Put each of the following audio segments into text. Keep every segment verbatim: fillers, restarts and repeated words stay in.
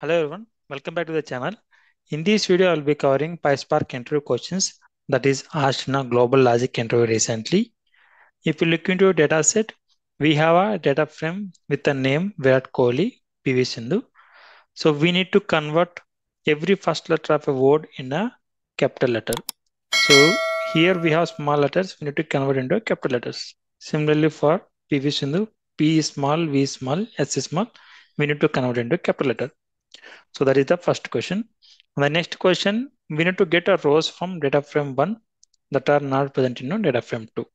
Hello everyone, welcome back to the channel. In this video, I will be covering PySpark interview questions that is asked in a global logic interview recently. If you look into a data set, we have a data frame with the name Virat Kohli, P V Sindhu. So we need to convert every first letter of a word in a capital letter. So here we have small letters, we need to convert into capital letters. Similarly for P V Sindhu, P is small, V is small, S is small, we need to convert into capital letter. So that is the first question. The next question, we need to get a rows from data frame one that are not present in data frame two.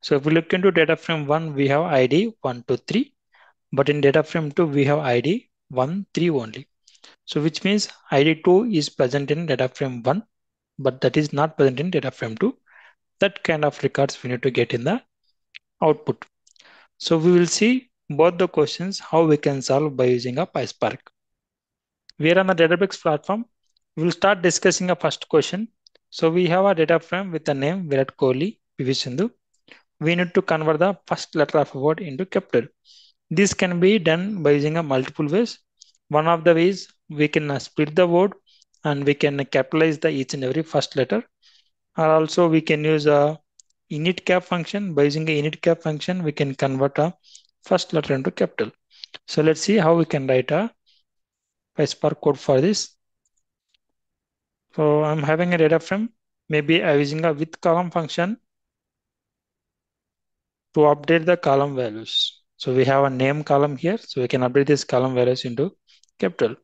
So if we look into data frame one, we have I D one two three, but in data frame two, we have I D one three only. So which means I D two is present in data frame one, but that is not present in data frame two. That kind of records we need to get in the output. So we will see both the questions, how we can solve by using a PySpark. We are on the Databricks platform. We will start discussing a first question. So we have a data frame with the name Virat Kohli, P V Sindhu. We need to convert the first letter of a word into capital. This can be done by using a multiple ways. One of the ways we can split the word and we can capitalize the each and every first letter. Or also we can use a initcap function. By using a initcap function, we can convert a first letter into capital. So let's see how we can write a PySpark code for this. So I'm having a data frame. Maybe I'm using a with column function to update the column values. So we have a name column here. So we can update this column values into capital.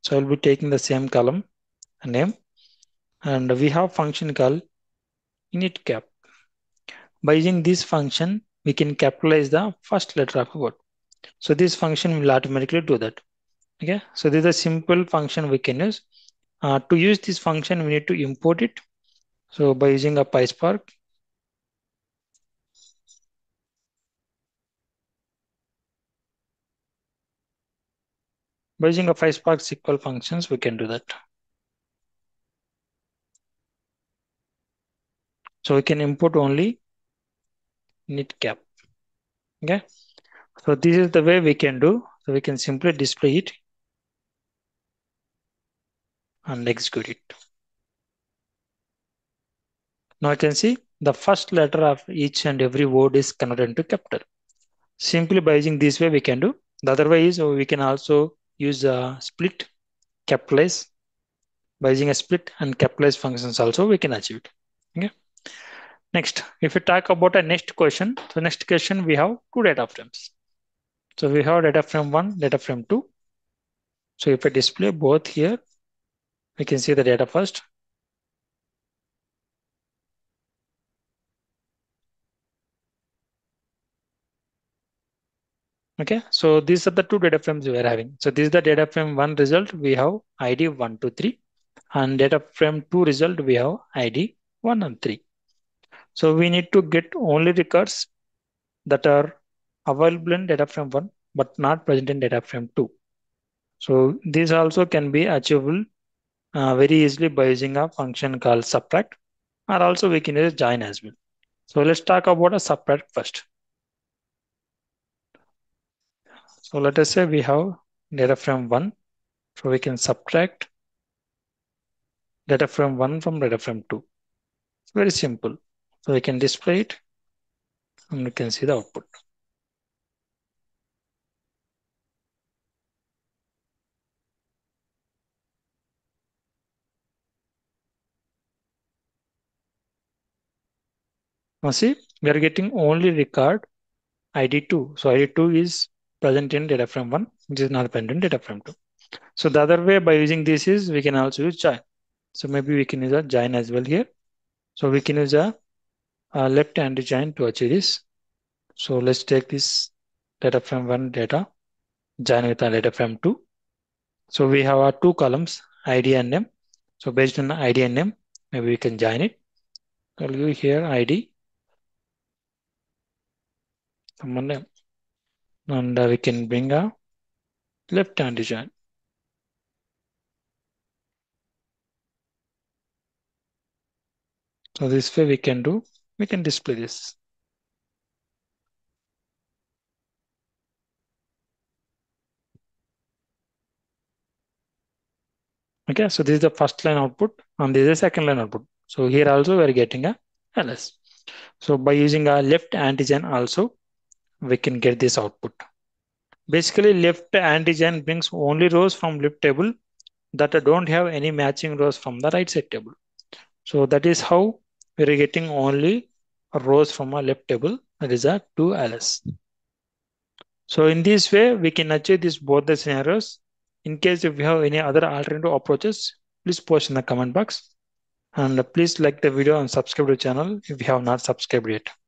So I'll be taking the same column, a name, and we have a function called initcap. By using this function, we can capitalize the first letter of a word. So this function will automatically do that. Okay, so this is a simple function we can use. Uh, to use this function, we need to import it. So by using a PySpark, by using a PySpark S Q L functions, we can do that. So we can import only initcap. Okay, so this is the way we can do. So we can simply display it and execute it. Now you can see the first letter of each and every word is converted into capital. Simply by using this way we can do. The other way is we can also use a split, capitalize. By using a split and capitalize functions also we can achieve it. Okay. Next, if we talk about a next question, so next question we have two data frames. So we have data frame one, data frame two. So if I display both here, we can see the data first. Okay, so these are the two data frames we are having. So this is the data frame one result, we have I D one two three, and data frame two result, we have I D one and three. So we need to get only records that are available in data frame one, but not present in data frame two. So this also can be achievable Uh, very easily by using a function called subtract, and also we can use join as well. So let's talk about a subtract first. So let us say we have data frame one, so we can subtract data frame one from data frame two. It's very simple. So we can display it and we can see the output. Now see, we are getting only record I D two. So I D two is present in data frame one, which is not present in data frame two. So the other way by using this is we can also use join. So maybe we can use a join as well here. So we can use a, a left and join to achieve this. So let's take this data frame one data, join with our data frame two. So we have our two columns, I D and name. So based on I D and name, maybe we can join it. I'll give here I D. Name. And uh, we can bring a left hand join. So this way we can do, we can display this. Okay, so this is the first line output and this is the second line output. So here also we are getting a L S. So by using a left antigen also, we can get this output. Basically, left antigen brings only rows from left table that don't have any matching rows from the right side table. So that is how we are getting only rows from a left table, that is a two L S. So in this way, we can achieve this both the scenarios. In case if you have any other alternative approaches, please post in the comment box. And please like the video and subscribe to the channel if you have not subscribed yet.